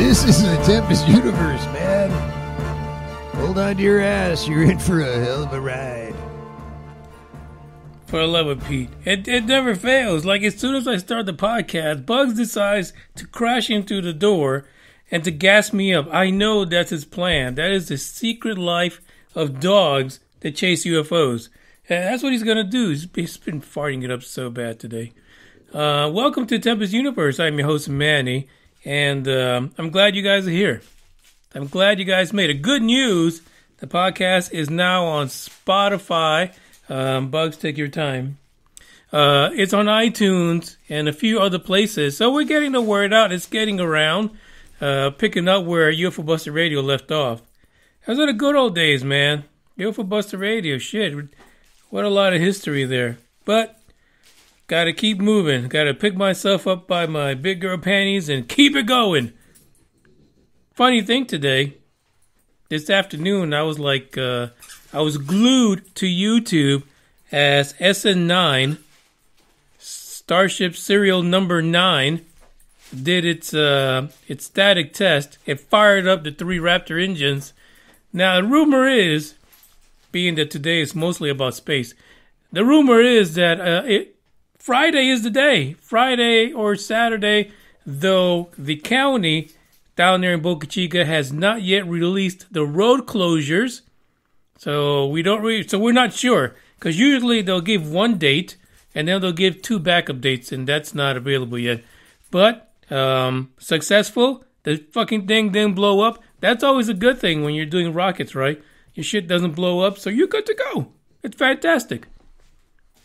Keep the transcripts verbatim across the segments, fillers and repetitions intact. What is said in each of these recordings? This is the Tempest Universe, man. Hold on to your ass. You're in for a hell of a ride. For the love of Pete. It, it never fails. Like, as soon as I start the podcast, Bugs decides to crash in through the door and to gas me up. I know that's his plan. That is the secret life of dogs that chase U F Os. And that's what he's going to do. He's, he's been farting it up so bad today. Uh, welcome to Tempest Universe. I'm your host, Manny. And um, I'm glad you guys are here. I'm glad you guys made it. Good news, the podcast is now on Spotify. Um, Bugs, take your time. Uh, it's on iTunes and a few other places. So we're getting the word out. It's getting around, uh, picking up where U F O Buster Radio left off. Those are the good old days, man. U F O Buster Radio, shit. What a lot of history there. But got to keep moving. Got to pick myself up by my big girl panties and keep it going. Funny thing today, this afternoon, I was like... Uh, I was glued to YouTube as S N nine, Starship Serial Number nine, did its uh, its static test. It fired up the three Raptor engines. Now, the rumor is, being that today is mostly about space, the rumor is that uh, it, Friday is the day. Friday or Saturday, though the county down there in Boca Chica has not yet released the road closures. So we don't really, so we're not sure, because usually they'll give one date and then they'll give two backup dates, and that's not available yet. But um, successful, the fucking thing didn't blow up. That's always a good thing when you're doing rockets, right? Your shit doesn't blow up, so you're good to go. It's fantastic.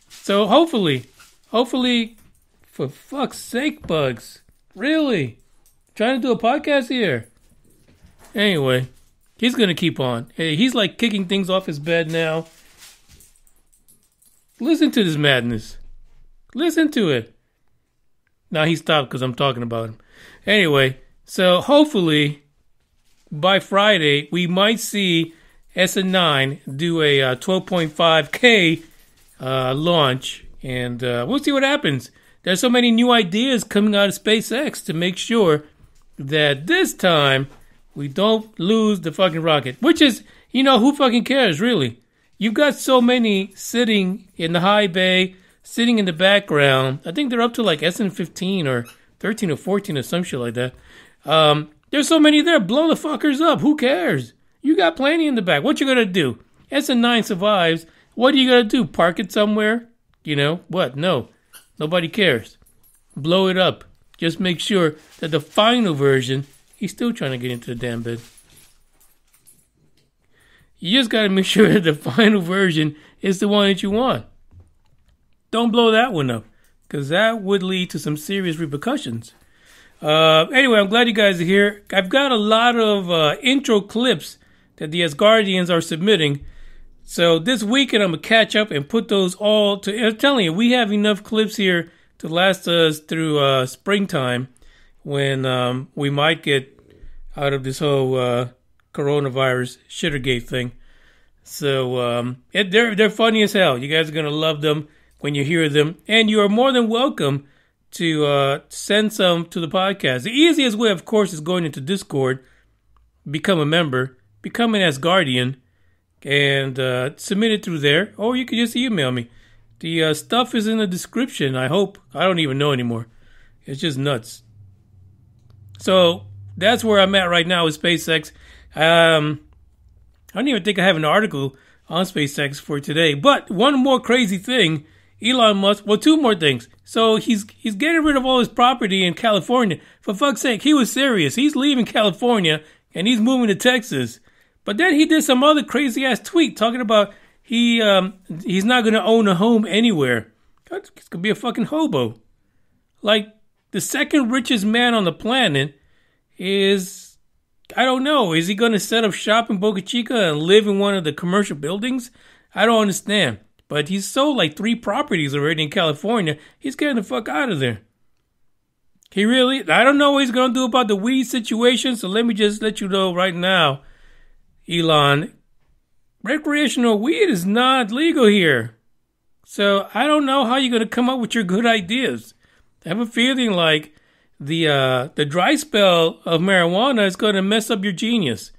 So hopefully, hopefully, for fuck's sake, Bugs, really, trying to do a podcast here. Anyway. He's going to keep on. Hey, he's like kicking things off his bed now. Listen to this madness. Listen to it. Now he stopped because I'm talking about him. Anyway, so hopefully by Friday, we might see S N nine do a uh, twelve point five K uh, launch. And uh, we'll see what happens. There's so many new ideas coming out of SpaceX to make sure that this time... we don't lose the fucking rocket, which is, you know, who fucking cares, really? You've got so many sitting in the high bay, sitting in the background. I think they're up to like S N fifteen or thirteen or fourteen or some shit like that. Um, there's so many there. Blow the fuckers up. Who cares? You got plenty in the back. What you gonna do? S N nine survives. What are you gonna do? Park it somewhere? You know, what? No. Nobody cares. Blow it up. Just make sure that the final version... he's still trying to get into the damn bed. You just got to make sure that the final version is the one that you want. Don't blow that one up, because that would lead to some serious repercussions. Uh, anyway, I'm glad you guys are here. I've got a lot of uh, intro clips that the Asgardians are submitting. So this weekend, I'm going to catch up and put those all to... I'm telling you, we have enough clips here to last us through uh, springtime, when um, we might get out of this whole uh, coronavirus shittergate thing. So um, it, they're, they're funny as hell. You guys are going to love them when you hear them. And you are more than welcome to uh, send some to the podcast. The easiest way, of course, is going into Discord, become a member, become an Asgardian, and uh, submit it through there. Or you can just email me. The uh, stuff is in the description, I hope. I don't even know anymore. It's just nuts. So that's where I'm at right now with SpaceX. Um, I don't even think I have an article on SpaceX for today. But one more crazy thing, Elon Musk, well, two more things. So he's he's getting rid of all his property in California. For fuck's sake, he was serious. He's leaving California and he's moving to Texas. But then he did some other crazy-ass tweet talking about he um, he's not going to own a home anywhere. He's going to be a fucking hobo. Like... the second richest man on the planet is, I don't know, is he going to set up shop in Boca Chica and live in one of the commercial buildings? I don't understand. But he's sold like three properties already in California. He's getting the fuck out of there. He really, I don't know what he's going to do about the weed situation, so let me just let you know right now, Elon, recreational weed is not legal here. So I don't know how you're going to come up with your good ideas. I have a feeling like the uh, the dry spell of marijuana is going to mess up your genius.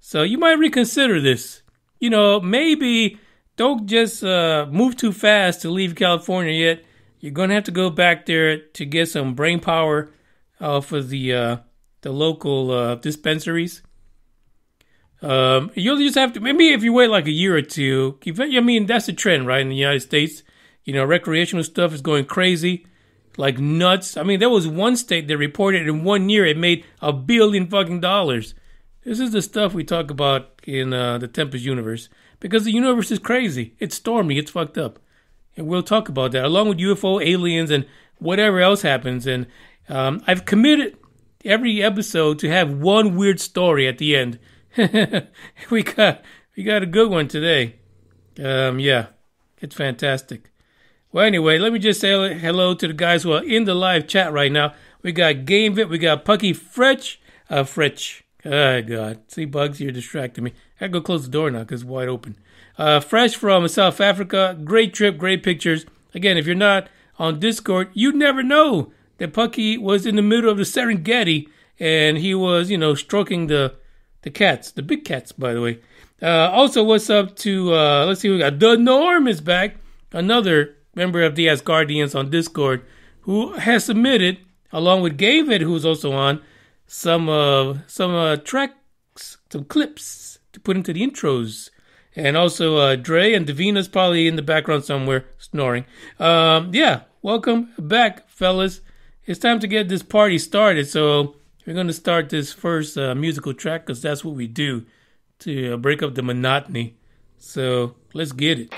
So you might reconsider this. You know, maybe don't just uh, move too fast to leave California yet. You're going to have to go back there to get some brain power off of the, uh, the local uh, dispensaries. Um, you'll just have to, maybe if you wait like a year or two, I mean, that's the trend, right, in the United States. You know, recreational stuff is going crazy, like nuts. I mean, there was one state that reported in one year it made a billion fucking dollars. This is the stuff we talk about in uh, the Tempest Universe, because the universe is crazy. It's stormy. It's fucked up. And we'll talk about that, along with U F O, aliens, and whatever else happens. And um, I've committed every episode to have one weird story at the end. we got we got a good one today. Um, yeah, it's fantastic. Well, anyway, let me just say hello to the guys who are in the live chat right now. We got GameVit, we got Pucky Fretch, uh, Fretch. Oh, God. See, Bugs, you're distracting me. I gotta go close the door now because it's wide open. Uh, Fresh from South Africa. Great trip, great pictures. Again, if you're not on Discord, you never know that Pucky was in the middle of the Serengeti and he was, you know, stroking the the cats, the big cats, by the way. Uh, also, what's up to, uh, let's see, we got The Norm is back, another member of the Asgardians on Discord, who has submitted, along with David, who's also on, some uh, some uh, tracks, some clips to put into the intros. And also uh, Dre and Davina's probably in the background somewhere snoring. Um, yeah, welcome back, fellas. It's time to get this party started. So we're going to start this first uh, musical track because that's what we do to uh, break up the monotony. So let's get it.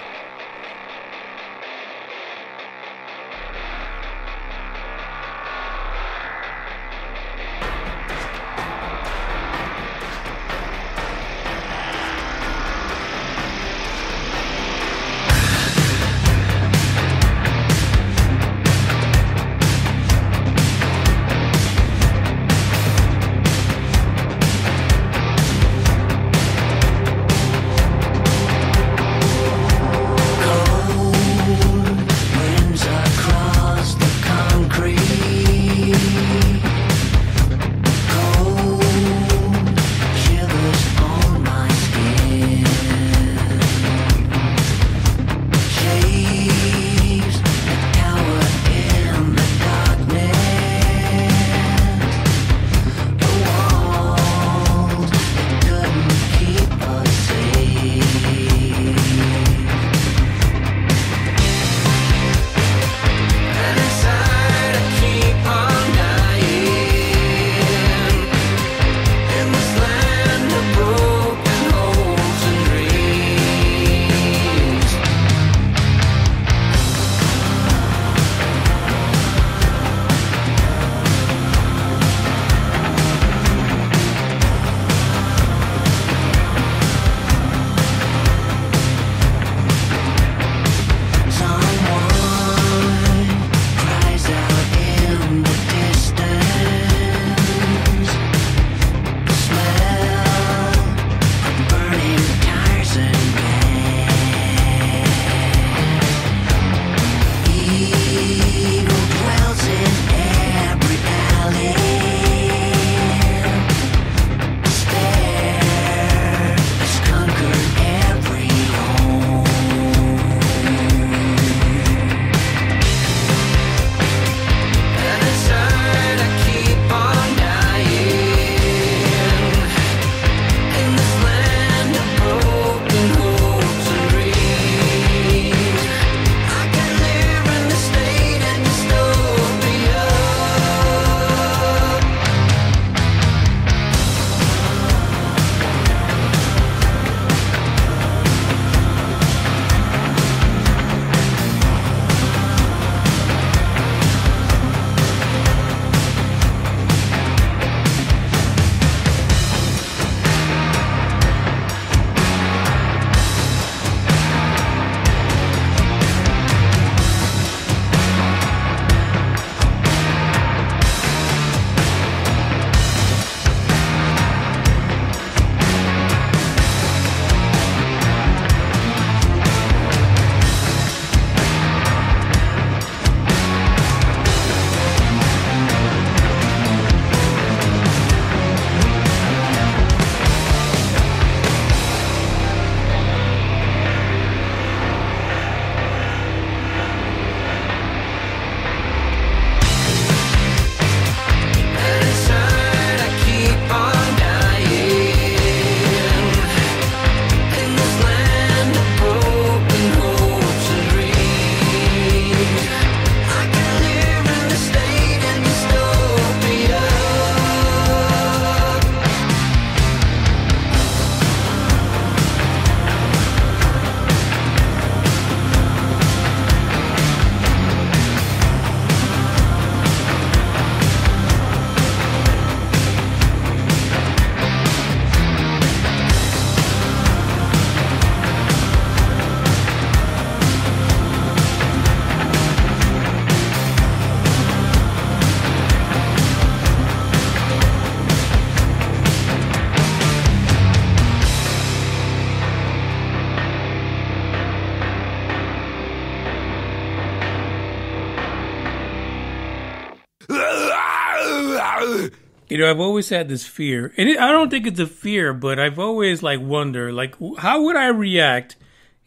You know, I've always had this fear, and it, I don't think it's a fear, but I've always like wondered, like, how would I react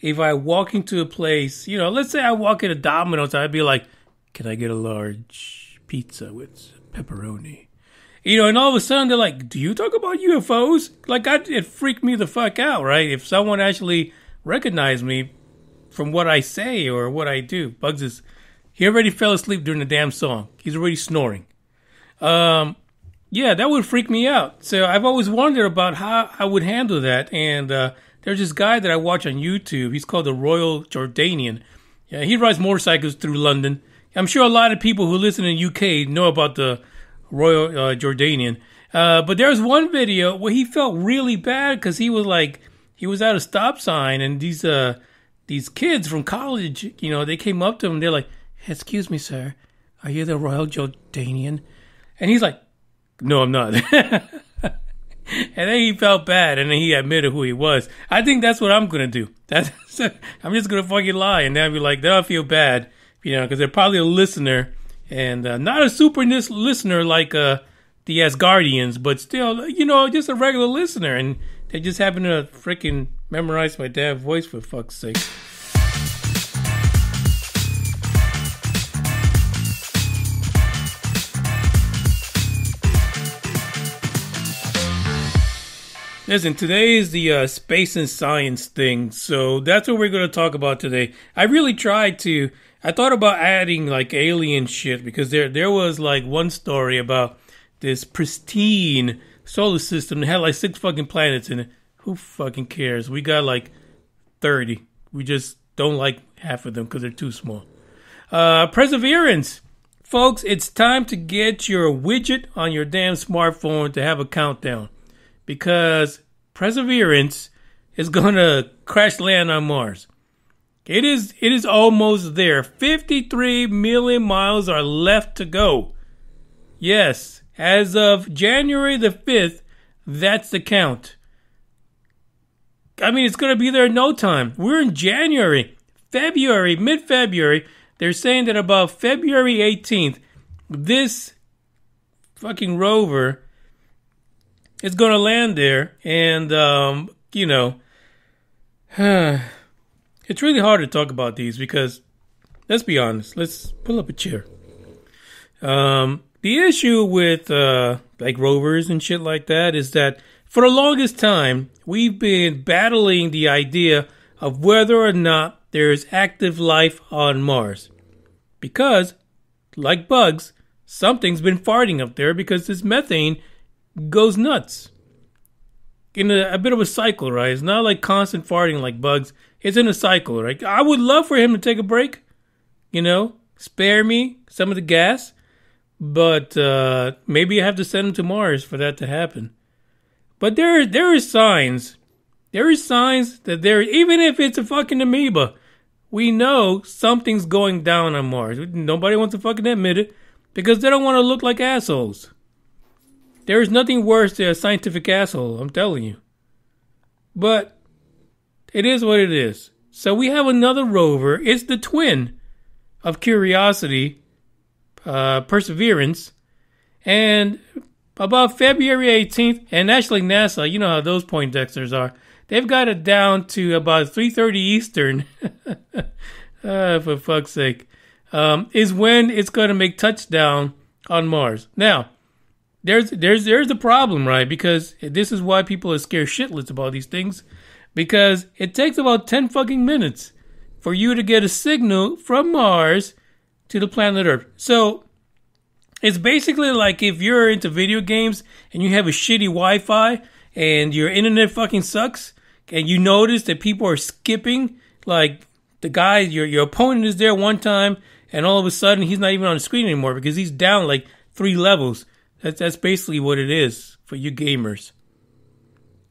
if I walk into a place, you know, let's say I walk into Domino's, I'd be like, can I get a large pizza with pepperoni? You know, and all of a sudden they're like, do you talk about U F Os? Like, I, it freaked me the fuck out, right? If someone actually recognized me from what I say or what I do. Bugs is, he already fell asleep during the damn song. He's already snoring. Um... Yeah, that would freak me out. So I've always wondered about how I would handle that. And uh, there's this guy that I watch on YouTube. He's called the Royal Jordanian. Yeah, he rides motorcycles through London. I'm sure a lot of people who listen in the U K know about the Royal uh, Jordanian. Uh, but there's one video where he felt really bad because he was like, he was at a stop sign and these uh, these kids from college, you know, they came up to him. And they're like, excuse me, sir, are you the Royal Jordanian? And he's like, no, I'm not. And then he felt bad, and then he admitted who he was. I think that's what I'm gonna do. That's I'm just gonna fucking lie, and then I'll be like, "Then I feel bad," you know, because they're probably a listener, and uh, not a super listener like uh, the Asgardians, but still, you know, just a regular listener, and they just happen to freaking memorize my dad's voice for fuck's sake. Listen, today is the uh, space and science thing, so that's what we're going to talk about today. I really tried to, I thought about adding like alien shit because there there was like one story about this pristine solar system that had like six fucking planets in it. Who fucking cares? We got like thirty. We just don't like half of them because they're too small. Uh, Perseverance. Folks, it's time to get your widget on your damn smartphone to have a countdown. Because Perseverance is going to crash land on Mars. It is it is almost there. fifty-three million miles are left to go. Yes, as of January the fifth, that's the count. I mean, it's going to be there in no time. We're in January, February, mid-February. They're saying that about February eighteenth, this fucking rover, it's going to land there, and, um, you know, it's really hard to talk about these because, let's be honest, let's pull up a chair. Um, the issue with, uh, like, rovers and shit like that is that for the longest time, we've been battling the idea of whether or not there is active life on Mars. Because, like bugs, something's been farting up there because this methane goes nuts in a, a bit of a cycle, right? It's not like constant farting like bugs. It's in a cycle, right? I would love for him to take a break, you know, spare me some of the gas, but uh, maybe I have to send him to Mars for that to happen. But there, there are signs, there are signs that there, even if it's a fucking amoeba, we know something's going down on Mars. Nobody wants to fucking admit it because they don't want to look like assholes. There is nothing worse than a scientific asshole, I'm telling you. But it is what it is. So we have another rover. It's the twin of Curiosity, uh, Perseverance. And about February eighteenth, and actually NASA, you know how those poindexters are. They've got it down to about three thirty Eastern, uh, for fuck's sake, um, is when it's going to make touchdown on Mars. Now, There's there's there's the problem, right? Because this is why people are scared shitless about these things, because it takes about ten fucking minutes for you to get a signal from Mars to the planet Earth. So it's basically like if you're into video games and you have a shitty Wi-Fi and your internet fucking sucks, and you notice that people are skipping, like the guy, your your opponent is there one time, and all of a sudden he's not even on the screen anymore because he's down like three levels. That's, that's basically what it is for you gamers.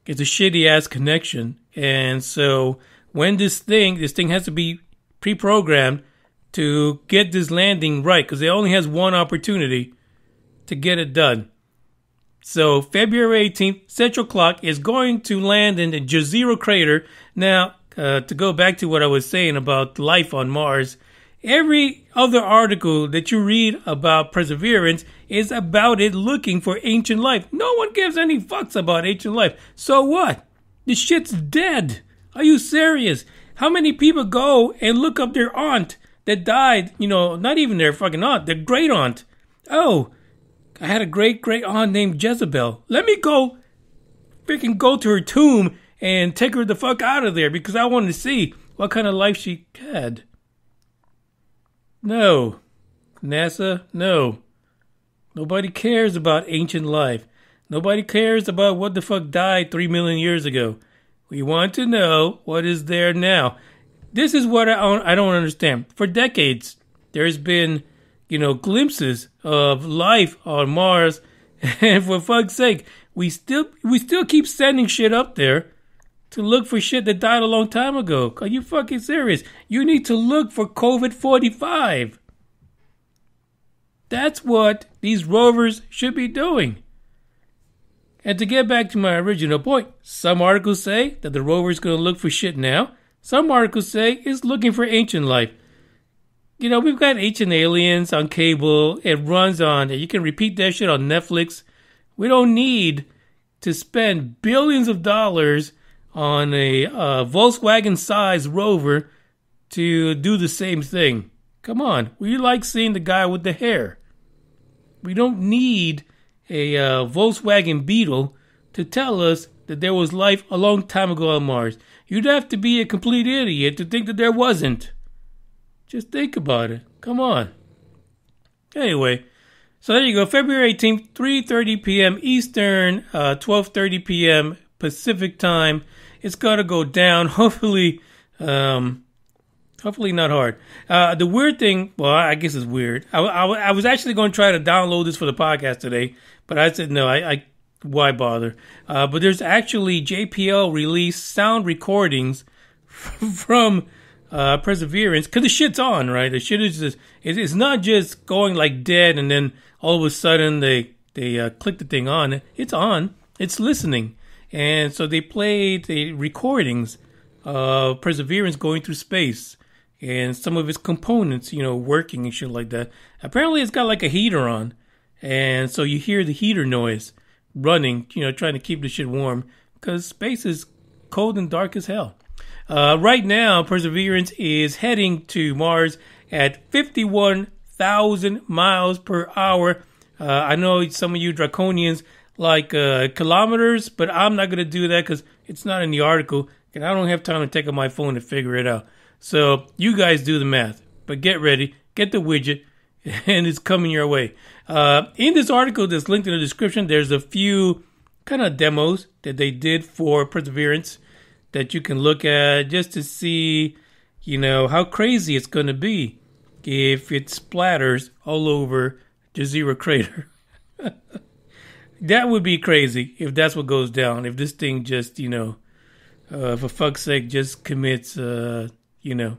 It's a shitty-ass connection. And so when this thing, this thing has to be pre-programmed to get this landing right, because it only has one opportunity to get it done. So February eighteenth, Central Clock is going to land in the Jezero Crater. Now, uh, to go back to what I was saying about life on Mars, Every other article that you read about Perseverance is about it looking for ancient life. No one gives any fucks about ancient life. So what? This shit's dead. Are you serious? How many people go and look up their aunt that died? You know, not even their fucking aunt, their great aunt. Oh, I had a great great aunt named Jezebel. Let me go freaking go to her tomb and take her the fuck out of there because I want to see what kind of life she had. No, NASA, no. Nobody cares about ancient life. Nobody cares about what the fuck died three million years ago. We want to know what is there now. This is what I don't understand. For decades, there's been, you know, glimpses of life on Mars, and for fuck's sake, we still we still keep sending shit up there to look for shit that died a long time ago. Are you fucking serious? You need to look for COVID forty-five. That's what these rovers should be doing. And to get back to my original point, some articles say that the rover's going to look for shit now. Some articles say it's looking for ancient life. You know, we've got Ancient Aliens on cable. It runs on, and you can repeat that shit on Netflix. We don't need to spend billions of dollars on a uh, Volkswagen-sized rover to do the same thing. Come on. We like seeing the guy with the hair. We don't need a uh, Volkswagen Beetle to tell us that there was life a long time ago on Mars. You'd have to be a complete idiot to think that there wasn't. Just think about it. Come on. Anyway, so there you go. February eighteenth, three thirty p m Eastern, uh, twelve thirty p m Pacific time. It's got to go down. Hopefully, um, hopefully not hard. Uh, the weird thing, well, I guess it's weird. I, I, I was actually going to try to download this for the podcast today, but I said, no, I, I why bother? Uh, but there's actually J P L released sound recordings from uh, Perseverance, because the shit's on, right? The shit is just, it, it's not just going like dead and then all of a sudden they, they uh, click the thing on. It's on. It's listening. And so they played the recordings of Perseverance going through space and some of its components, you know, working and shit like that. Apparently it's got like a heater on. And so you hear the heater noise running, you know, trying to keep the shit warm because space is cold and dark as hell. Uh, right now, Perseverance is heading to Mars at fifty-one thousand miles per hour. Uh, I know some of you draconians like uh, kilometers, but I'm not going to do that because it's not in the article, and I don't have time to take up my phone to figure it out. So you guys do the math, but get ready, get the widget, and it's coming your way. Uh, in this article that's linked in the description, there's a few kind of demos that they did for Perseverance that you can look at just to see, you know, how crazy it's going to be if it splatters all over Jezero Crater. That would be crazy if that's what goes down. If this thing just, you know, uh, for fuck's sake, just commits, uh, you know,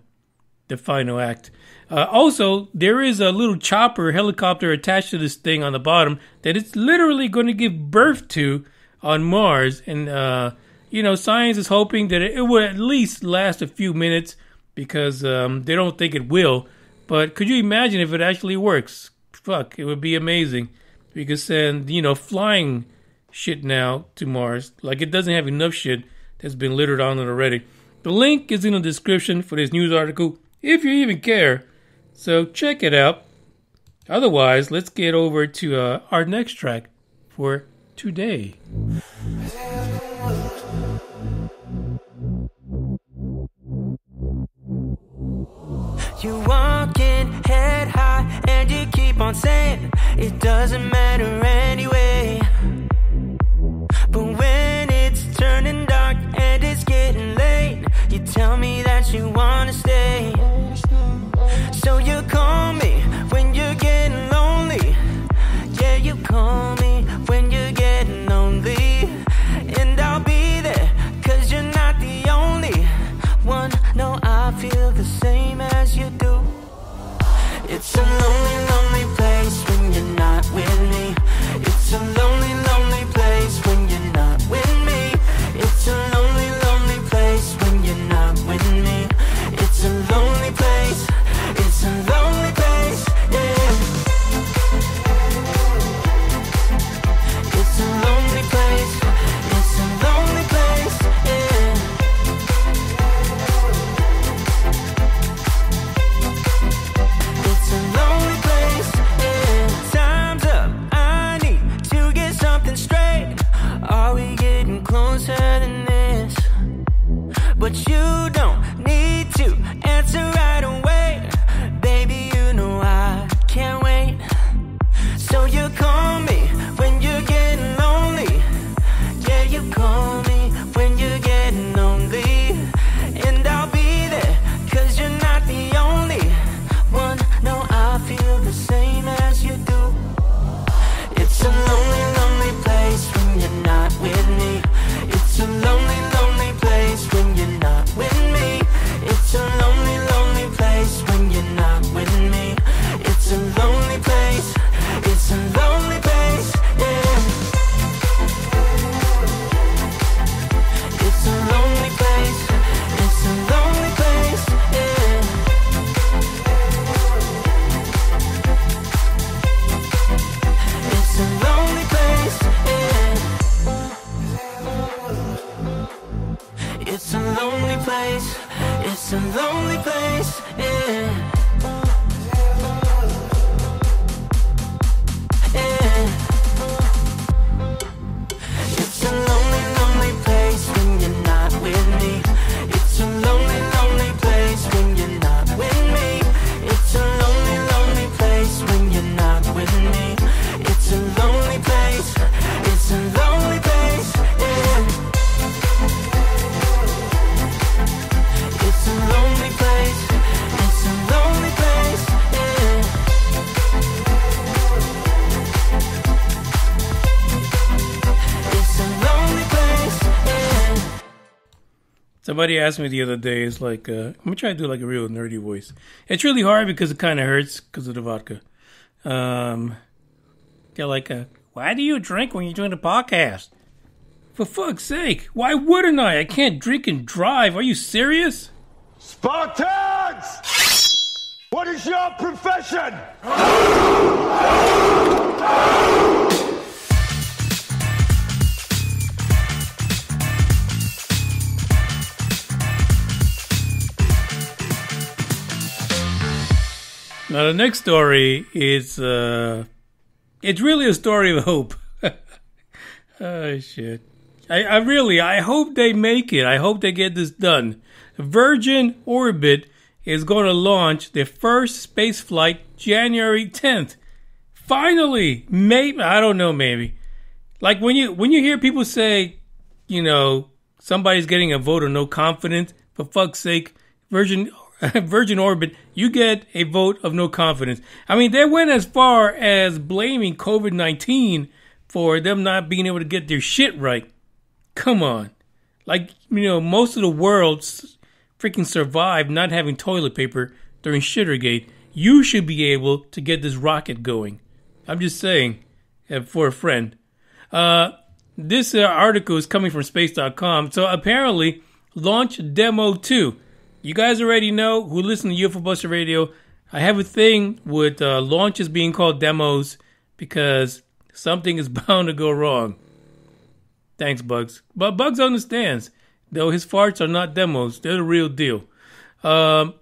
the final act. Uh, also, there is a little chopper helicopter attached to this thing on the bottom that it's literally going to give birth to on Mars. And, uh, you know, science is hoping that it will at least last a few minutes because um, they don't think it will. But could you imagine if it actually works? Fuck, it would be amazing. We could send, you know, flying shit now to Mars. Like, it doesn't have enough shit that's been littered on it already. The link is in the description for this news article, if you even care. So check it out. Otherwise, let's get over to uh, our next track for today. You walking head high and you keep on saying it doesn't matter anyway. But when it's turning dark and it's getting late, you tell me that you wanna stay. So you call me when you're getting lonely. Yeah, you call me when you're getting lonely. And I'll be there, cause you're not the only one. No, I feel the same as you do. It's a lonely, lonely place when you're not with me. It's a lonely, lonely getting closer than this, but you don't need to answer right away. Baby, you know I can't wait. So you call me when you're getting lonely. Yeah, you call me when you're getting lonely. And I'll be there, cause you're not the only one. No, I feel the same as you do. It's a lonely, lonely place when you're not with me. It's a lonely, lonely place when you're not with me. It's a lonely, lonely place when you're not with me. It's a lonely place. It's a lonely place, yeah. It's a lonely place. It's a lonely place, yeah. It's a lonely place, yeah. It's a lonely place. It's a lonely place, yeah. Somebody asked me the other day, it's like, uh, I'm going to try to do like a real nerdy voice. It's really hard because it kind of hurts because of the vodka. Um, they're like, uh, why do you drink when you're doing a podcast? For fuck's sake, why wouldn't I? I can't drink and drive. Are you serious? Spartans! What is your profession? Now, the next story is, uh, it's really a story of hope. Oh, shit. I, I really, I hope they make it. I hope they get this done. Virgin Orbit is going to launch their first space flight January tenth. Finally! Maybe, I don't know, maybe. Like, when you, when you hear people say, you know, somebody's getting a vote of no confidence, for fuck's sake, Virgin Virgin Orbit, you get a vote of no confidence. I mean, they went as far as blaming COVID nineteen for them not being able to get their shit right. Come on. Like, you know, most of the world freaking survived not having toilet paper during Shittergate. You should be able to get this rocket going. I'm just saying, for a friend. Uh, this uh, article is coming from space dot com. So apparently, Launch Demo two. You guys already know, who listen to U F O Buster Radio, I have a thing with uh, launches being called demos because something is bound to go wrong. Thanks, Bugs. But Bugs understands, though his farts are not demos. They're the real deal. Um,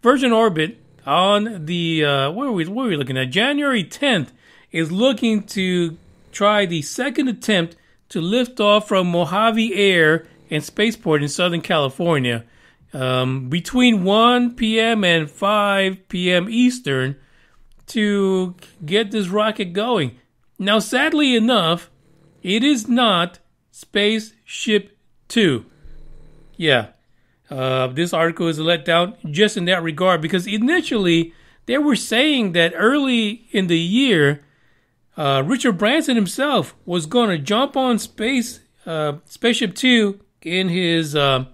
Virgin Orbit on the, uh, where, are we, where are we looking at? January tenth is looking to try the second attempt to lift off from Mojave Air and Spaceport in Southern California. Um, between one p.m. and five p.m. Eastern to get this rocket going. Now, sadly enough, it is not Spaceship Two. Yeah, uh, this article is a letdown just in that regard because initially they were saying that early in the year, uh, Richard Branson himself was going to jump on space uh, Spaceship Two in his. Uh,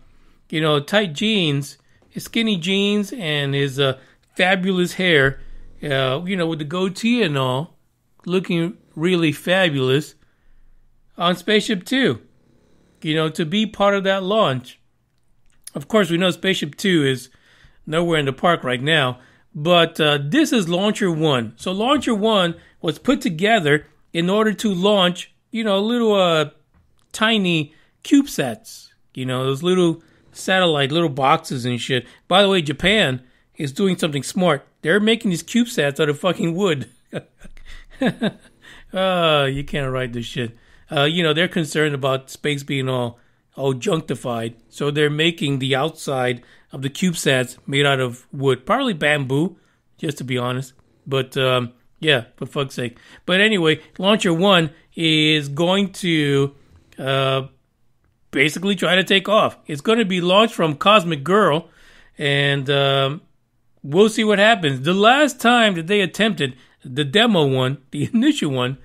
You know, tight jeans, his skinny jeans, and his uh, fabulous hair, uh, you know, with the goatee and all, looking really fabulous on Spaceship Two, you know, to be part of that launch. Of course, we know Spaceship Two is nowhere in the park right now, but uh, this is Launcher One. So Launcher One was put together in order to launch, you know, little uh, tiny CubeSats, you know, those little satellite, little boxes and shit. By the way, Japan is doing something smart. They're making these CubeSats out of fucking wood. uh, you can't write this shit. uh, you know, they're concerned about space being all, all junktified. So they're making the outside of the CubeSats made out of wood, probably bamboo, just to be honest. But um, yeah, for fuck's sake. But anyway, Launcher One is going to uh, basically try to take off. It's going to be launched from Cosmic Girl, and um, we'll see what happens. The last time that they attempted the demo one, the initial one,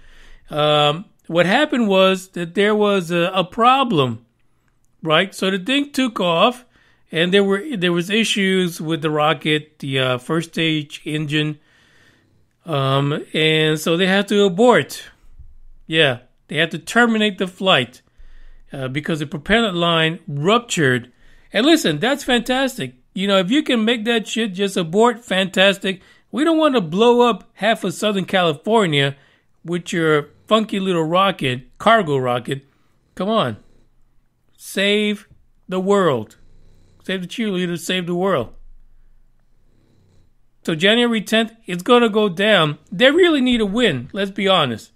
um, what happened was that there was a, a problem, right? So the thing took off, and there were there was issues with the rocket, the uh, first stage engine, um, and so they had to abort. Yeah, they had to terminate the flight uh, because the propellant line ruptured. And listen, that's fantastic. You know, if you can make that shit just abort, fantastic. We don't want to blow up half of Southern California with your funky little rocket, cargo rocket. Come on. Save the world. Save the cheerleaders, save the world. So January tenth, it's going to go down. They really need a win, let's be honest.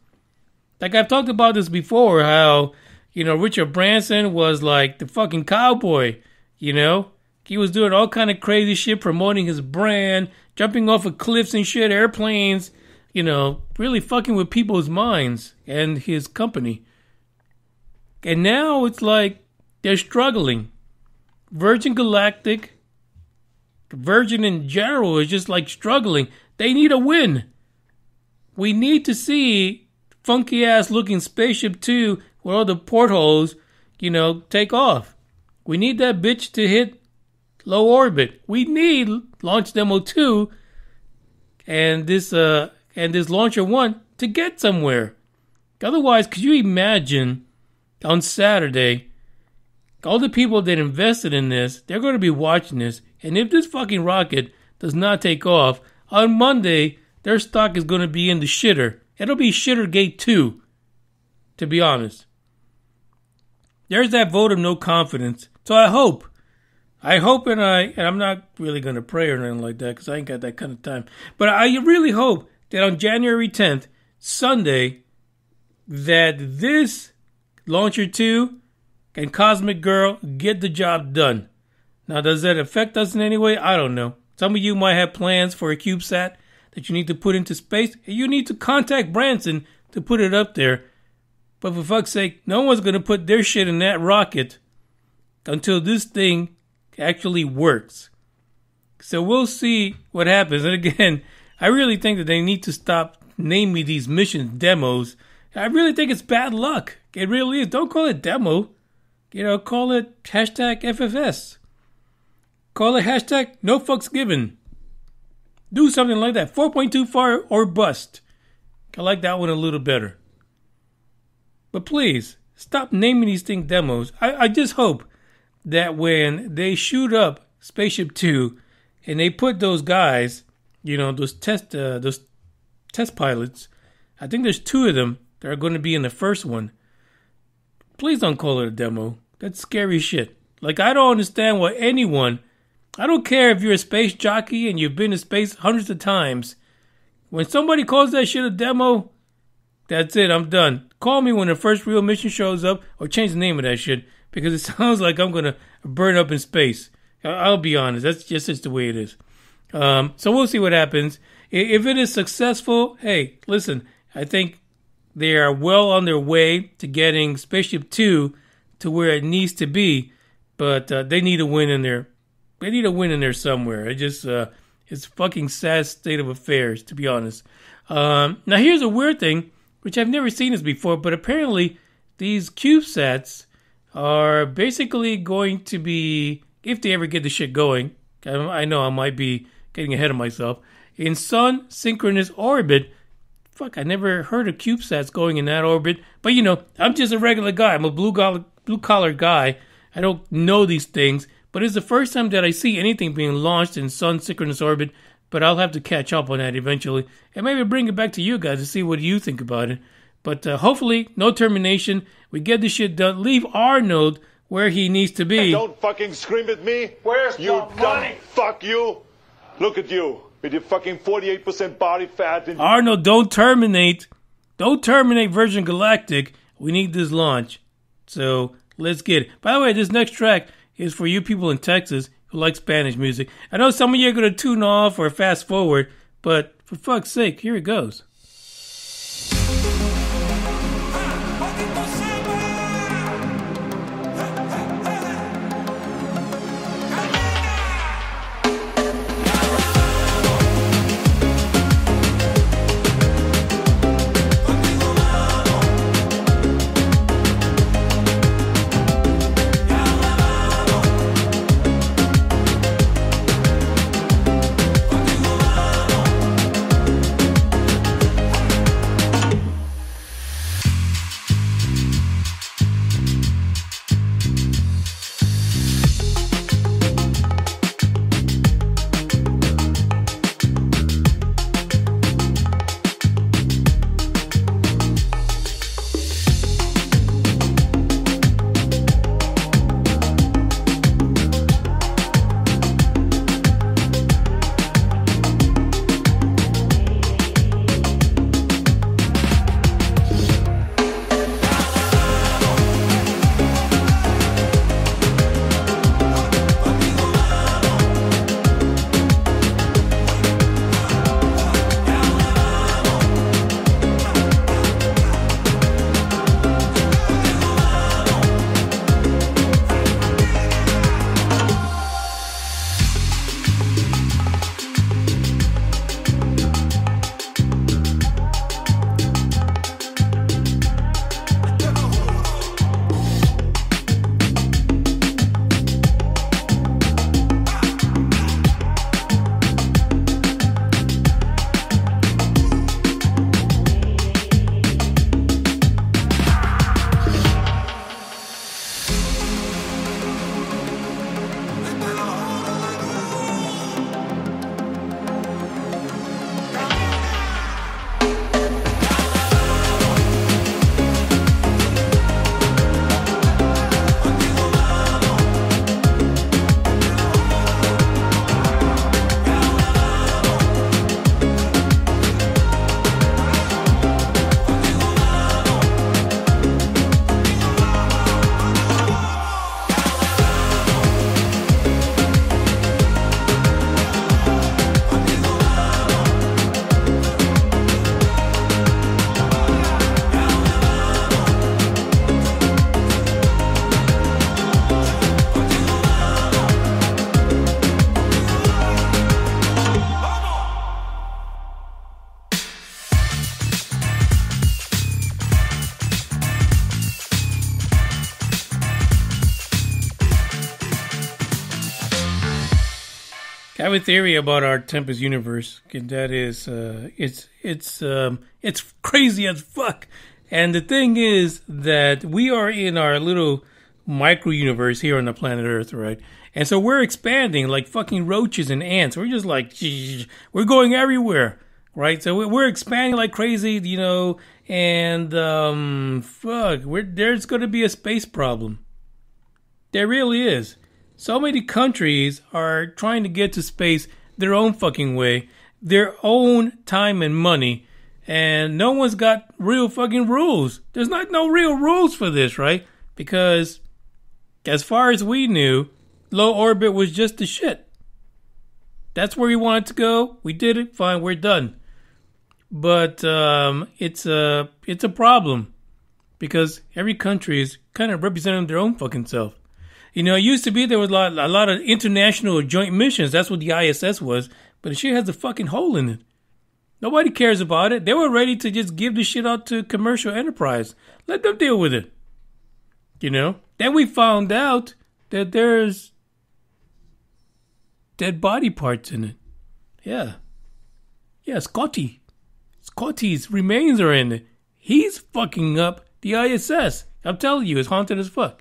Like I've talked about this before, how, you know, Richard Branson was like the fucking cowboy, you know? He was doing all kind of crazy shit, promoting his brand, jumping off of cliffs and shit, airplanes, you know, really fucking with people's minds and his company. And now it's like they're struggling. Virgin Galactic, Virgin in general is just like struggling. They need a win. We need to see funky ass looking Spaceship Two with all the portholes, you know, take off. We need that bitch to hit low orbit. We need Launch Demo two and this uh and this Launcher One to get somewhere. Otherwise, could you imagine on Saturday all the people that invested in this? They're going to be watching this, and if this fucking rocket does not take off on Monday, their stock is going to be in the shitter. It'll be Shittergate two, to be honest. There's that vote of no confidence. So I hope I hope and, I, and I'm not really going to pray or anything like that because I ain't got that kind of time. But I really hope that on January tenth, Sunday, that this Launcher two and Cosmic Girl get the job done. Now, does that affect us in any way? I don't know. Some of you might have plans for a CubeSat that you need to put into space. You need to contact Branson to put it up there. But for fuck's sake, no one's going to put their shit in that rocket until this thing actually works. So we'll see what happens. And again, I really think that they need to stop naming these mission demos. I really think it's bad luck. It really is. Don't call it demo. You know, call it hashtag F F S. Call it hashtag no fucks given. Do something like that. four point two far or bust. I like that one a little better. But please, stop naming these things demos. I, I just hope that when they shoot up Spaceship Two, and they put those guys, you know, those test, uh, those test pilots. I think there's two of them that are going to be in the first one. Please don't call it a demo. That's scary shit. Like I don't understand why anyone. I don't care if you're a space jockey and you've been to space hundreds of times. When somebody calls that shit a demo, that's it. I'm done. Call me when the first real mission shows up, or change the name of that shit. Because it sounds like I'm going to burn up in space. I'll be honest. That's just, just the way it is. Um, so we'll see what happens. If it is successful, hey, listen. I think they are well on their way to getting Spaceship Two to where it needs to be. But uh, they need a win in there. They need a win in there somewhere. It just, uh, it's a fucking sad state of affairs, to be honest. Um, now, here's a weird thing, which I've never seen this before. But apparently, these CubeSats are basically going to be, if they ever get the shit going, I know I might be getting ahead of myself, in sun synchronous orbit. Fuck, I never heard of CubeSats going in that orbit. But you know, I'm just a regular guy. I'm a blue collar, blue collar guy. I don't know these things. But it's the first time that I see anything being launched in sun synchronous orbit. But I'll have to catch up on that eventually, and maybe bring it back to you guys to see what you think about it. But uh, hopefully, no termination. We get this shit done. Leave Arnold where he needs to be. Don't fucking scream at me. Where's you the money? Fuck you. Look at you with your fucking forty-eight percent body fat. And Arnold, don't terminate. Don't terminate Virgin Galactic. We need this launch. So let's get it. By the way, this next track is for you people in Texas who like Spanish music. I know some of you are going to tune off or fast forward, but for fuck's sake, here it goes. I have a theory about our Tempest Universe, and that is, uh, it's it's um, it's crazy as fuck. And the thing is that we are in our little micro universe here on the planet Earth, right? And so we're expanding like fucking roaches and ants. We're just like, we're going everywhere, right? So we're expanding like crazy, you know. And um, fuck, we're, there's going to be a space problem. There really is. So many countries are trying to get to space their own fucking way, their own time and money, and no one's got real fucking rules. There's not no real rules for this, right? Because as far as we knew, low orbit was just the shit. That's where we wanted to go. We did it. Fine, we're done. But um, it's a it's a problem because every country is kind of representing their own fucking self. You know, it used to be there was a lot, a lot of international joint missions. That's what the I S S was. But the shit has a fucking hole in it. Nobody cares about it. They were ready to just give the shit out to commercial enterprise. Let them deal with it. You know? Then we found out that there's dead body parts in it. Yeah. Yeah, Scotty. Scotty's remains are in it. He's fucking up the I S S. I'm telling you, it's haunted as fuck.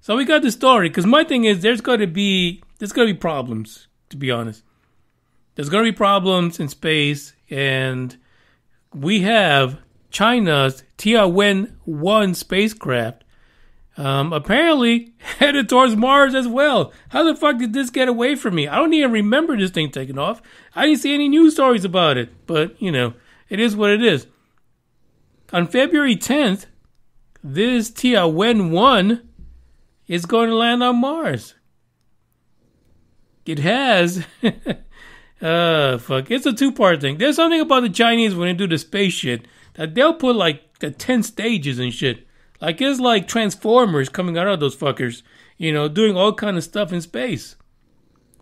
So we got the story, because my thing is there's going to be there's going to be problems, to be honest. There's going to be problems in space, and we have China's Tianwen one spacecraft um, apparently headed towards Mars as well. How the fuck did this get away from me? I don't even remember this thing taking off. I didn't see any news stories about it, but, you know, it is what it is. On February tenth, this Tianwen one is going to land on Mars. It has. uh, fuck. It's a two-part thing. There's something about the Chinese when they do the space shit that they'll put like the ten stages and shit. Like it's like Transformers coming out of those fuckers, you know, doing all kind of stuff in space.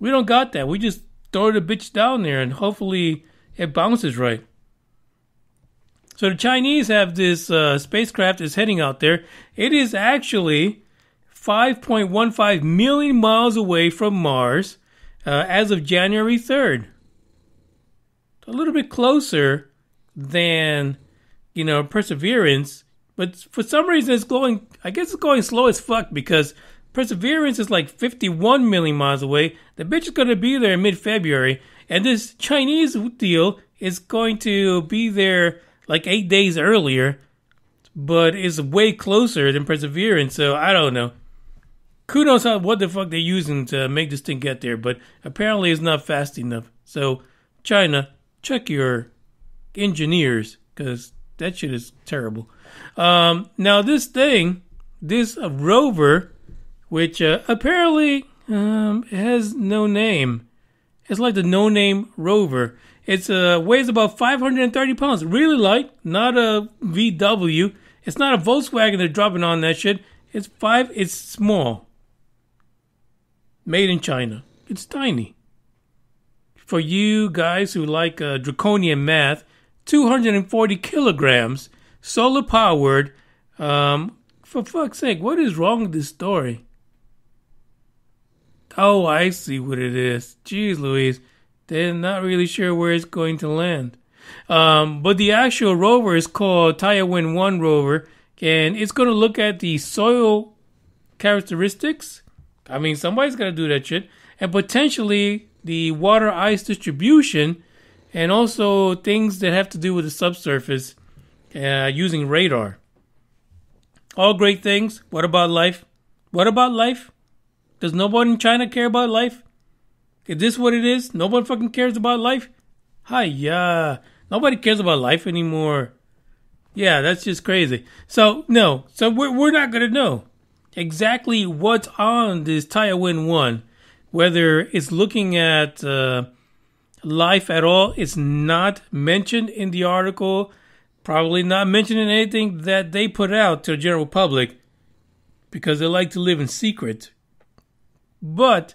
We don't got that. We just throw the bitch down there and hopefully it bounces right. So the Chinese have this uh, spacecraft is heading out there. It is actually five point one five million miles away from Mars uh, as of January third. A little bit closer than, you know, Perseverance. But for some reason, it's going, I guess it's going slow as fuck because Perseverance is like fifty-one million miles away. The bitch is going to be there in mid-February. And this Chinese deal is going to be there like eight days earlier. But it's way closer than Perseverance, so I don't know. Who knows how, what the fuck they're using to make this thing get there. But apparently it's not fast enough. So, China, check your engineers because that shit is terrible. Um, now this thing, this uh, rover, which uh, apparently um, has no name. It's like the no-name rover. It's uh, weighs about five hundred thirty pounds. Really light. Not a V W. It's not a Volkswagen they're dropping on that shit. It's five. It's small. Made in China. It's tiny. For you guys who like uh, draconian math, two hundred forty kilograms. Solar powered. Um, for fuck's sake, what is wrong with this story? Oh, I see what it is. Jeez Louise. They're not really sure where it's going to land. Um, but the actual rover is called Tianwen one rover. And it's going to look at the soil characteristics. I mean, somebody's got to do that shit. And potentially the water ice distribution. And also things that have to do with the subsurface. Uh, using radar. All great things. What about life? What about life? Does nobody in China care about life? Is this what it is? Nobody fucking cares about life? Hiya. Nobody cares about life anymore. Yeah, that's just crazy. So, no. So, we're, we're not going to know exactly what's on this Tianwen one. Whether it's looking at uh, life at all. It's not mentioned in the article. Probably not mentioning anything that they put out to the general public because they like to live in secret. But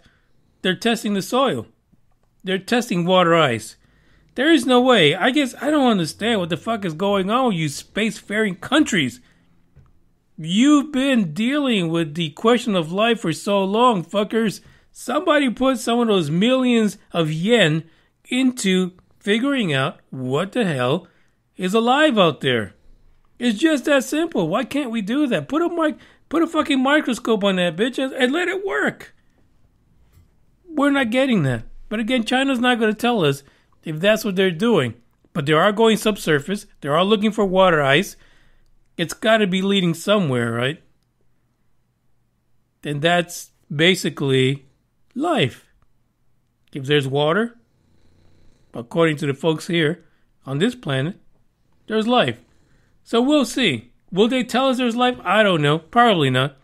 they're testing the soil. They're testing water ice. There is no way. I guess I don't understand what the fuck is going on, you spacefaring countries. You've been dealing with the question of life for so long, fuckers. Somebody put some of those millions of yen into figuring out what the hell is alive out there. It's just that simple. Why can't we do that? Put a mic, put a fucking microscope on that bitch and, and let it work. We're not getting that. But again, China's not going to tell us if that's what they're doing. But they are going subsurface. They are looking for water ice. It's got to be leading somewhere, right? And that's basically life. If there's water, according to the folks here on this planet, there's life. So we'll see. Will they tell us there's life? I don't know. Probably not.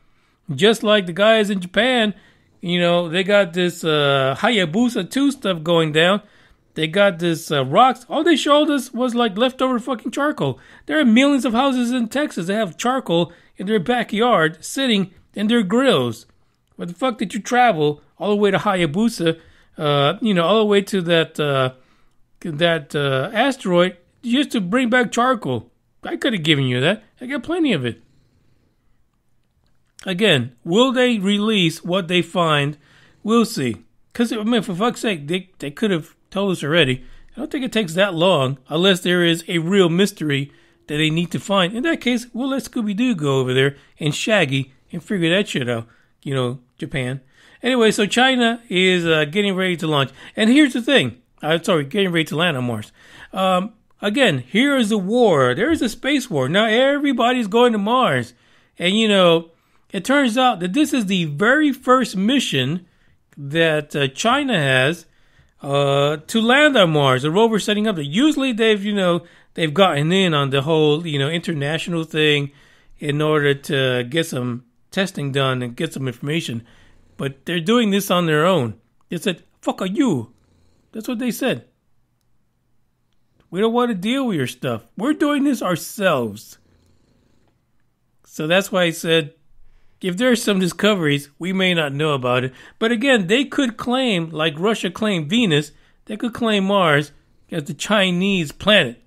Just like the guys in Japan, you know, they got this uh, Hayabusa two stuff going down. They got this uh, rocks. All they showed us was like leftover fucking charcoal. There are millions of houses in Texas that have charcoal in their backyard sitting in their grills. What the fuck did you travel all the way to Hayabusa, uh, you know, all the way to that, uh, that uh, asteroid just to bring back charcoal? I could have given you that. I got plenty of it. Again, will they release what they find? We'll see. Because, I mean, for fuck's sake, they, they could have told us already. I don't think it takes that long unless there is a real mystery that they need to find. In that case, we'll let Scooby-Doo go over there and Shaggy and figure that shit out. You know, Japan. Anyway, so China is uh, getting ready to launch. And here's the thing. I'm sorry, getting ready to land on Mars. Um... Again, here is a war. There is a space war. Now everybody's going to Mars. And, you know, it turns out that this is the very first mission that uh, China has uh, to land on Mars. A rover setting up. Usually they've, you know, they've gotten in on the whole, you know, international thing in order to get some testing done and get some information. But they're doing this on their own. They said, fuck are you. That's what they said. We don't want to deal with your stuff. We're doing this ourselves. So that's why I said, if there are some discoveries, we may not know about it. But again, they could claim, like Russia claimed Venus, they could claim Mars as the Chinese planet.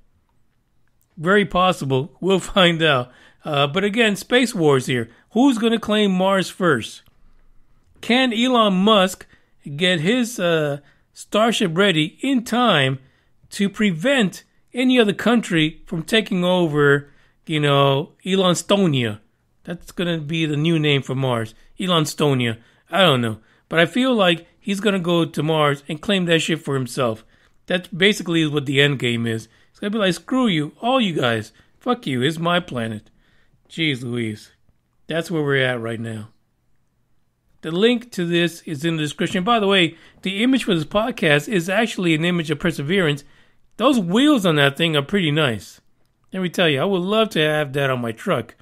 Very possible. We'll find out. Uh, but again, space wars here. Who's going to claim Mars first? Can Elon Musk get his uh, Starship ready in time to prevent any other country from taking over, you know, Elonstonia? That's going to be the new name for Mars. Elonstonia. I don't know. But I feel like he's going to go to Mars and claim that shit for himself. That's basically what the end game is. It's going to be like, screw you, all you guys. Fuck you, it's my planet. Jeez Louise. That's where we're at right now. The link to this is in the description. By the way, the image for this podcast is actually an image of Perseverance. Those wheels on that thing are pretty nice. Let me tell you, I would love to have that on my truck.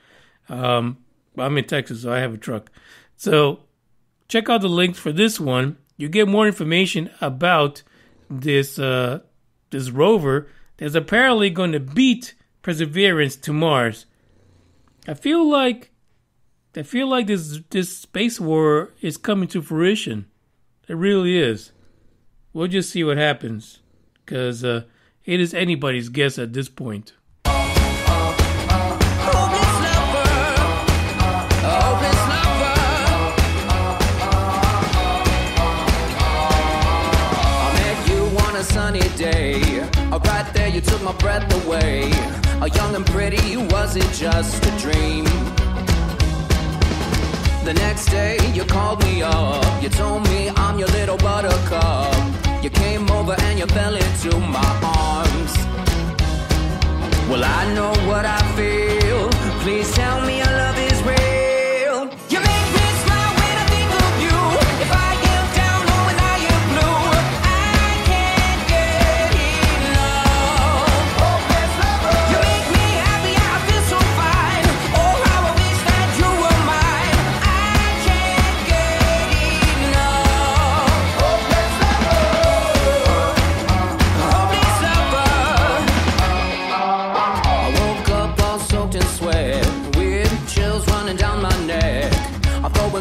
Um, I'm in Texas, so I have a truck. So check out the links for this one. You get more information about this uh, this rover that's apparently going to beat Perseverance to Mars. I feel like I feel like this this space war is coming to fruition. It really is. We'll just see what happens, because uh, it is anybody's guess at this point. Right there you took my breath away. A young and pretty, was it just a dream? The next day you called me up. You told me I'm your little buttercup. You came over and you fell into my arms. Well, I know what I feel. Please tell me I love you.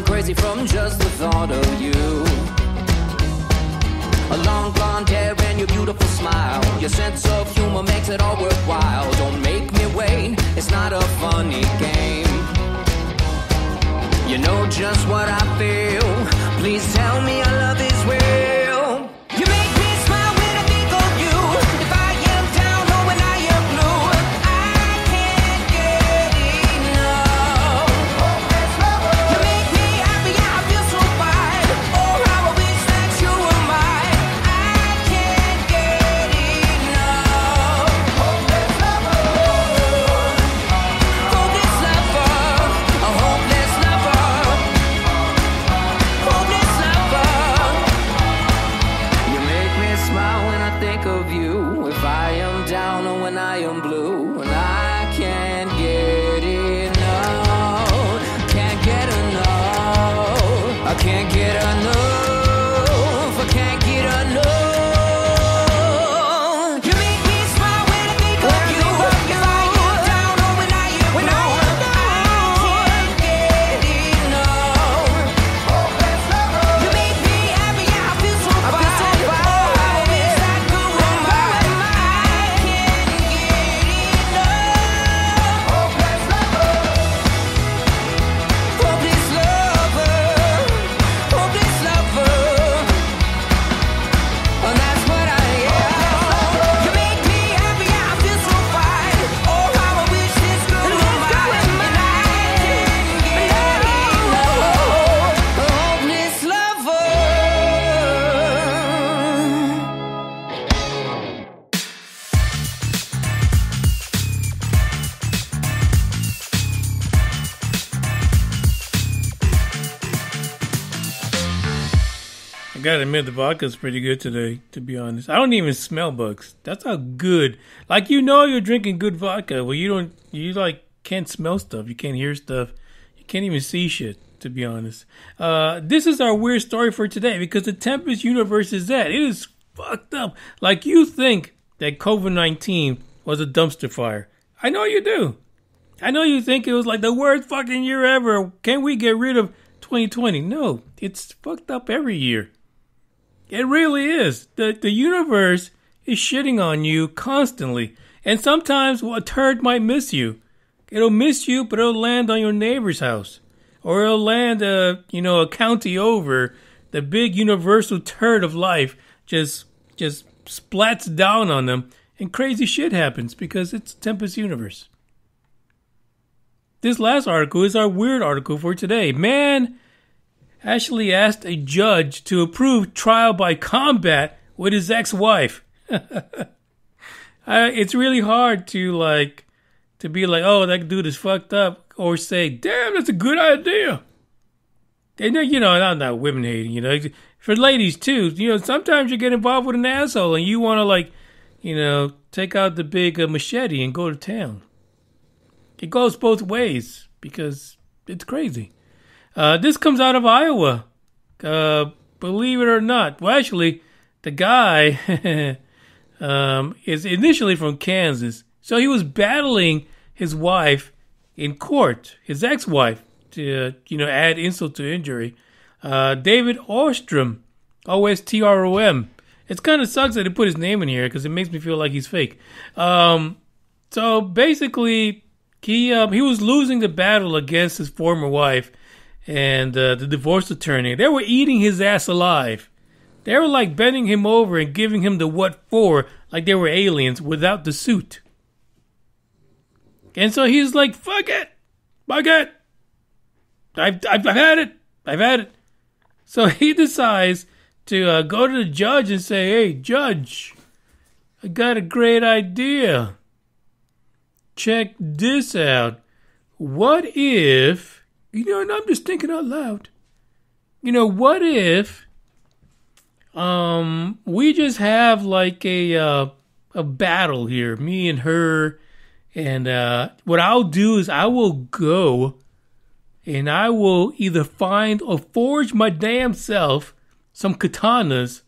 Crazy from just the thought of you. A long blonde hair and your beautiful smile. Your sense of humor makes it all worthwhile. Don't make me wait, it's not a funny game. You know just what I feel. Please tell me I love is real. I admit the vodka's pretty good today, to be honest. I don't even smell bugs. That's how good. Like, you know you're drinking good vodka. Well, you don't, you like can't smell stuff. You can't hear stuff. You can't even see shit, to be honest. Uh, this is our weird story for today, because the Tempest universe is that. It is fucked up. Like, you think that COVID nineteen was a dumpster fire. I know you do. I know you think it was like the worst fucking year ever. Can we get rid of twenty twenty? No, it's fucked up every year. It really is. The, the universe is shitting on you constantly. And sometimes a turd might miss you. It'll miss you, but it'll land on your neighbor's house. Or it'll land, a, you know, a county over. The big universal turd of life just just splats down on them. And crazy shit happens because it's Tempest Universe. This last article is our weird article for today. Man actually asked a judge to approve trial by combat with his ex-wife. uh, it's really hard to like, to be like, oh, that dude is fucked up, or say, damn, that's a good idea. And you know, I'm not women hating, you know, for ladies too. You know, sometimes you get involved with an asshole and you want to like, you know, take out the big uh, machete and go to town. It goes both ways because it's crazy. Uh, this comes out of Iowa. Uh, believe it or not. Well, actually, the guy um, is initially from Kansas. So he was battling his wife in court, his ex-wife, to uh, you know, add insult to injury. Uh, David Ostrom, O S T R O M. It kind of sucks that he put his name in here because it makes me feel like he's fake. Um, so basically... He um, he was losing the battle against his former wife and uh, the divorce attorney. They were eating his ass alive. They were like bending him over and giving him the what for, like they were aliens without the suit. And so he's like, fuck it. Fuck it. I've, I've, I've had it. I've had it. So he decides to uh, go to the judge and say, hey, judge, I got a great idea. Check this out. What if, you know, and I'm just thinking out loud, you know, what if um, we just have like a uh, a battle here, me and her, and uh, what I'll do is I will go and I will either find or forge my damn self some katanas,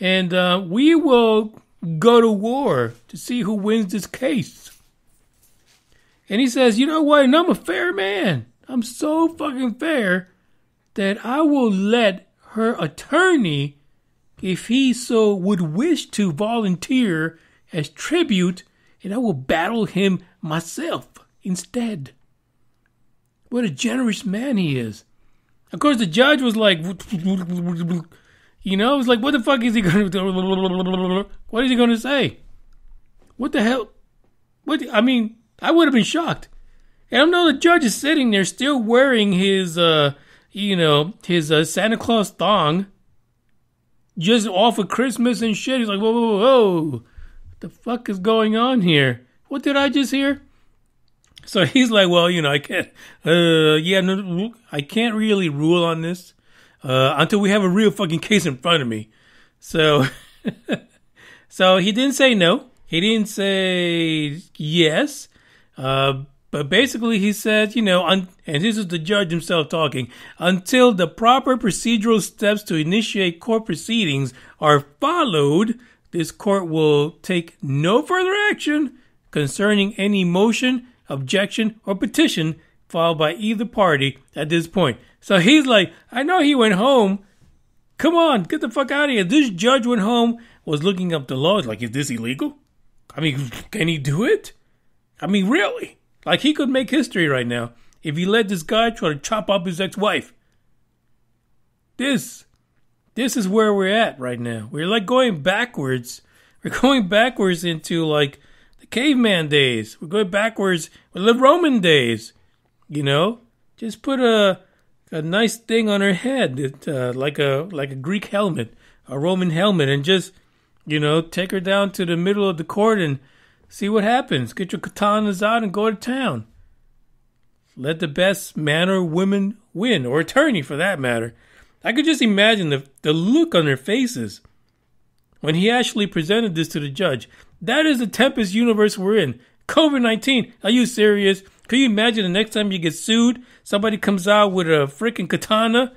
and uh, we will go to war to see who wins this case. And he says, you know what? And I'm a fair man. I'm so fucking fair that I will let her attorney, if he so would wish to, volunteer as tribute, and I will battle him myself instead. What a generous man he is. Of course, the judge was like, you know, it was like, what the fuck is he going to do? What is he going to say? What the hell? What? I mean... I would have been shocked. And I know the judge is sitting there still wearing his, uh, you know, his uh, Santa Claus thong. Just off of Christmas and shit. He's like, whoa, whoa, whoa. What the fuck is going on here? What did I just hear? So he's like, well, you know, I can't, uh, yeah, no, I can't really rule on this uh, until we have a real fucking case in front of me. So, so he didn't say no. He didn't say yes. Uh, but basically he said, you know, un- and this is the judge himself talking, until the proper procedural steps to initiate court proceedings are followed, this court will take no further action concerning any motion, objection, or petition filed by either party at this point. So he's like, I know he went home. Come on, get the fuck out of here. This judge went home, was looking up the laws, like, is this illegal? I mean, can he do it? I mean, really? Like, he could make history right now if he let this guy try to chop up his ex-wife. This, this is where we're at right now. We're, like, going backwards. We're going backwards into, like, the caveman days. We're going backwards with the Roman days, you know? Just put a a nice thing on her head, that, uh, like a like a Greek helmet, a Roman helmet, and just, you know, take her down to the middle of the court and see what happens. Get your katanas out and go to town. Let the best man or woman win, or attorney for that matter. I could just imagine the, the look on their faces when he actually presented this to the judge. That is the Tempest universe we're in. COVID nineteen. Are you serious? Can you imagine the next time you get sued, somebody comes out with a freaking katana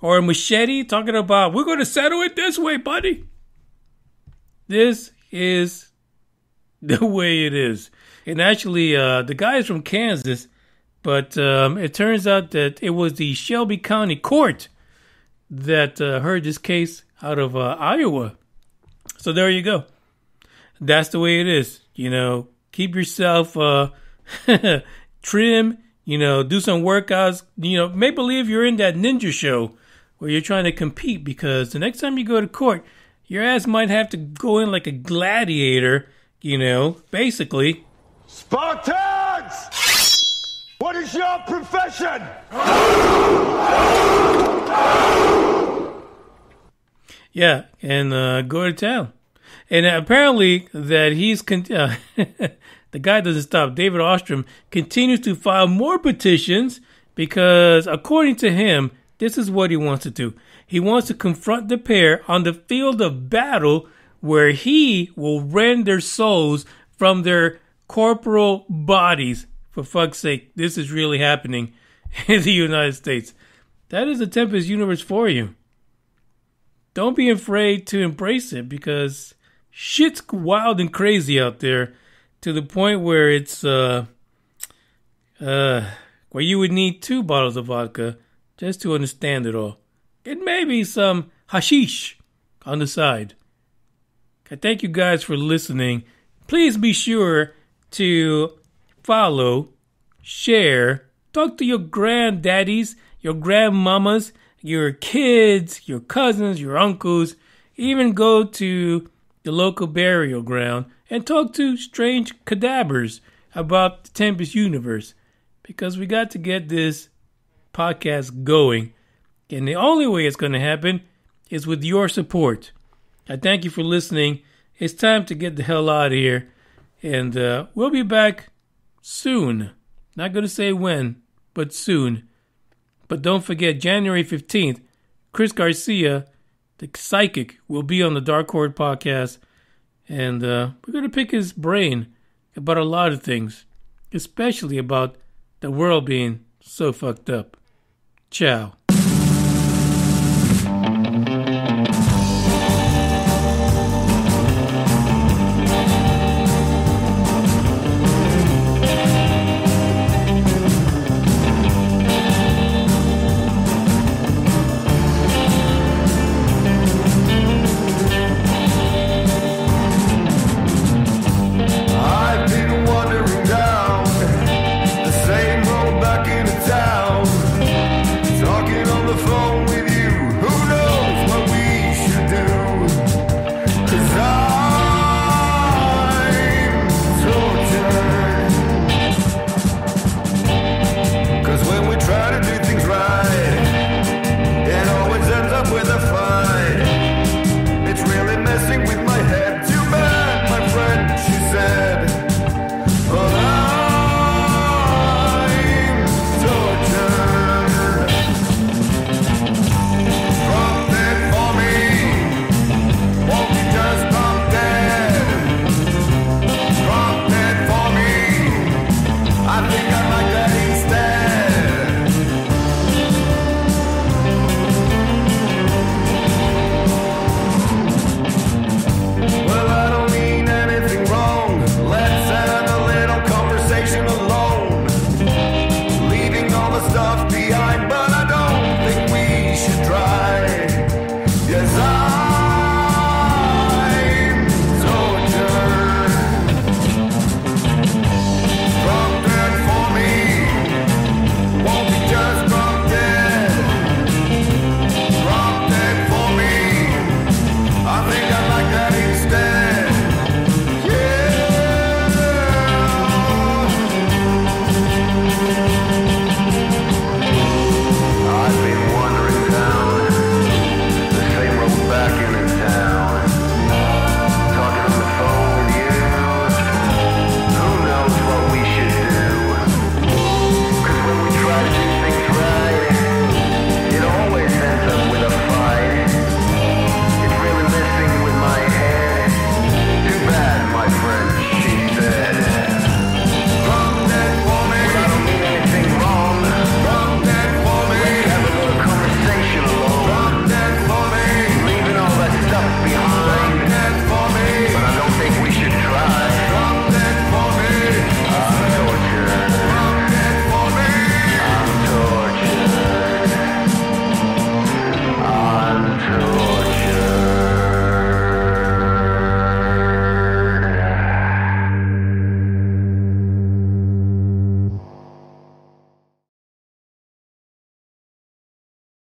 or a machete talking about, we're going to settle it this way, buddy. This is the way it is. And actually, uh, the guy is from Kansas, but um, it turns out that it was the Shelby County Court that uh, heard this case out of uh, Iowa. So there you go. That's the way it is. You know, keep yourself... Uh, trim, you know, do some workouts, you know, make believe you're in that ninja show where you're trying to compete, because the next time you go to court, your ass might have to go in like a gladiator, you know, basically. Spartans! What is your profession? Yeah, and uh, go to town. And apparently that he's... Con- uh, The guy doesn't stop. David Ostrom continues to file more petitions because, according to him, this is what he wants to do. He wants to confront the pair on the field of battle where he will rend their souls from their corporal bodies. For fuck's sake, this is really happening in the United States. That is the Tempest Universe for you. Don't be afraid to embrace it, because shit's wild and crazy out there. To the point where it's, uh, uh, where you would need two bottles of vodka just to understand it all. It may be some hashish on the side. I thank you guys for listening. Please be sure to follow, share, talk to your granddaddies, your grandmamas, your kids, your cousins, your uncles. Even go to the local burial ground and talk to strange cadavers about the Tempest Universe, because we got to get this podcast going. And the only way it's going to happen is with your support. I thank you for listening. It's time to get the hell out of here. And uh, we'll be back soon. Not going to say when, but soon. But don't forget, January fifteenth, Chris Garcia, the psychic, will be on the Dark Horde podcast. And uh, we're going to pick his brain about a lot of things, especially about the world being so fucked up. Ciao.